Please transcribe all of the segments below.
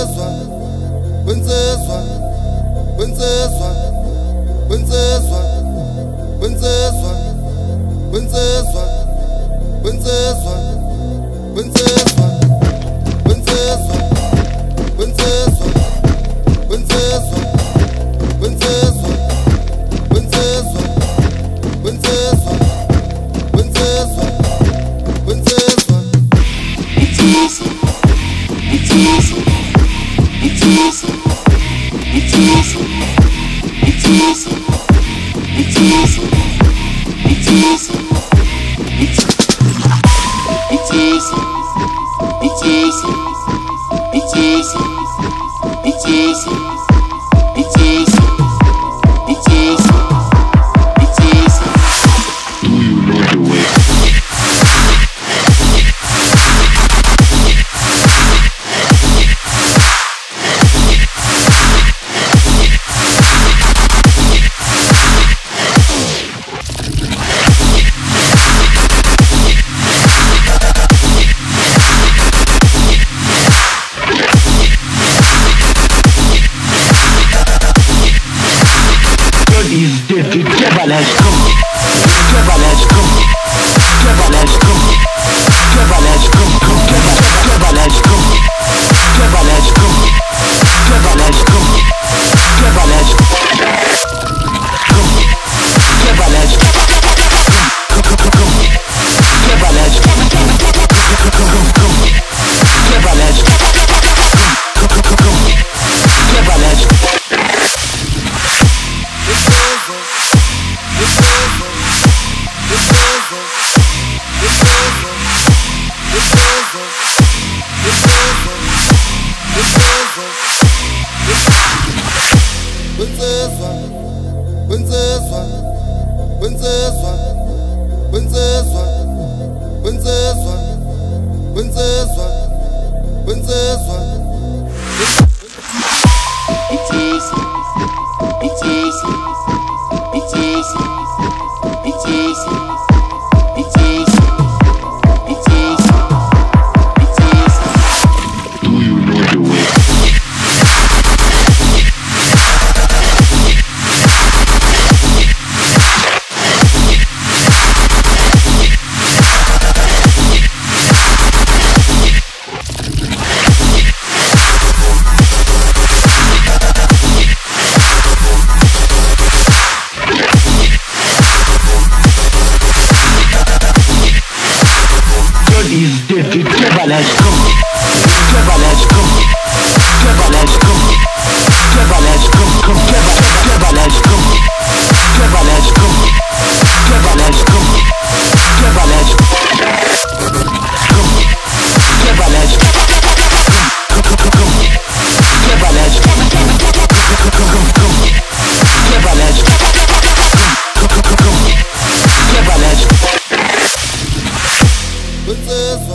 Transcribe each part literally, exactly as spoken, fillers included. Nsizwa, Nsizwa, Nsizwa, Nsizwa, Nsizwa, Nsizwa, Nsizwa, Nsizwa, Nsizwa, Nsizwa, Nsizwa, Nsizwa, Nsizwa, Nsizwa, Nsizwa, Nsizwa. It's easy. It's easy. It's easy. It's easy. It's easy. It's easy. It's easy. It's it's easy. It's easy. It's easy. It's easy. It's easy. It's easy. It's easy. Do you know the way? Is dead to devil has come, devil has come, devil has come, devil has come, come, devil has come, devil has come, devil has come, devil has come, devil has come, come, devil has come, come, devil has come, come, devil has come. Nsizwa, Nsizwa, Nsizwa, Nsizwa, Nsizwa, Nsizwa, Nsizwa. It's easy, it's easy, it's easy, it's easy, it's easy, it's easy, it's easy. Do you know the way? Is dead to devil has come, devil has come, devil has come, devil has come, come, devil, devil has come, devil has come, devil has come, devil has come, devil has come, come, devil has come, come, come, devil has come, come, devil has come. Nsizwa,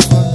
Nsizwa.